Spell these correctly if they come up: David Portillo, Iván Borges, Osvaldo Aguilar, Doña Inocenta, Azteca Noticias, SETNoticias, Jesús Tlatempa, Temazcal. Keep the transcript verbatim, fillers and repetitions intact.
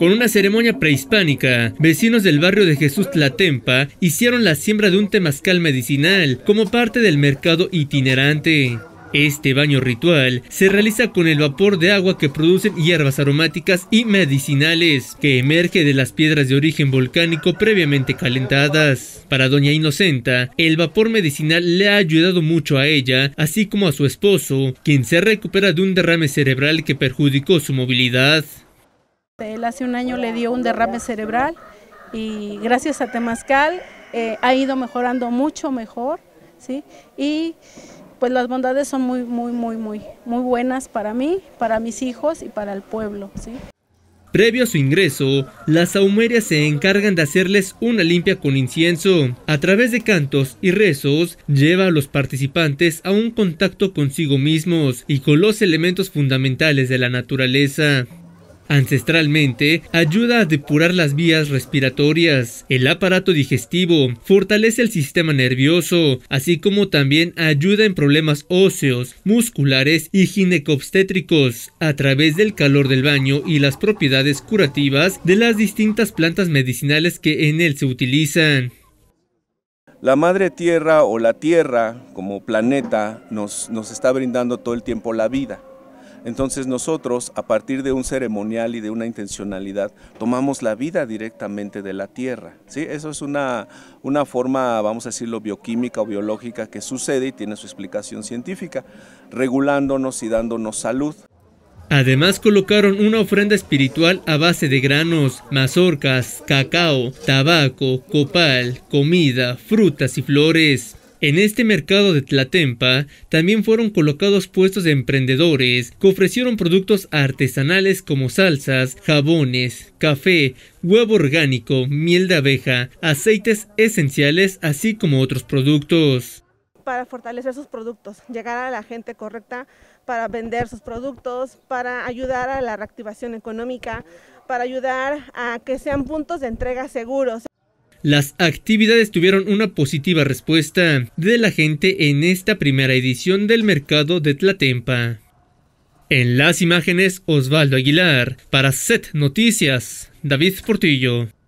Con una ceremonia prehispánica, vecinos del barrio de Jesús Tlatempa hicieron la siembra de un temazcal medicinal como parte del mercado itinerante. Este baño ritual se realiza con el vapor de agua que producen hierbas aromáticas y medicinales, que emerge de las piedras de origen volcánico previamente calentadas. Para Doña Inocenta, el vapor medicinal le ha ayudado mucho a ella, así como a su esposo, quien se recupera de un derrame cerebral que perjudicó su movilidad. Él hace un año le dio un derrame cerebral y gracias a Temazcal eh, ha ido mejorando mucho mejor, ¿sí? Y pues las bondades son muy, muy, muy, muy, muy buenas para mí, para mis hijos y para el pueblo, ¿sí? Previo a su ingreso, las sahumerias se encargan de hacerles una limpia con incienso. A través de cantos y rezos, lleva a los participantes a un contacto consigo mismos y con los elementos fundamentales de la naturaleza. Ancestralmente, ayuda a depurar las vías respiratorias, el aparato digestivo, fortalece el sistema nervioso, así como también ayuda en problemas óseos, musculares y gineco-obstétricos, a través del calor del baño y las propiedades curativas de las distintas plantas medicinales que en él se utilizan. La madre tierra o la tierra como planeta nos, nos está brindando todo el tiempo la vida. Entonces nosotros, a partir de un ceremonial y de una intencionalidad, tomamos la vida directamente de la tierra, ¿sí? Eso es una, una forma, vamos a decirlo, bioquímica o biológica que sucede y tiene su explicación científica, regulándonos y dándonos salud. Además colocaron una ofrenda espiritual a base de granos, mazorcas, cacao, tabaco, copal, comida, frutas y flores. En este mercado de Tlatempa también fueron colocados puestos de emprendedores que ofrecieron productos artesanales como salsas, jabones, café, huevo orgánico, miel de abeja, aceites esenciales, así como otros productos. Para fortalecer sus productos, llegar a la gente correcta para vender sus productos, para ayudar a la reactivación económica, para ayudar a que sean puntos de entrega seguros. Las actividades tuvieron una positiva respuesta de la gente en esta primera edición del mercado de Tlatempa. En las imágenes, Osvaldo Aguilar, para S E T Noticias, David Portillo.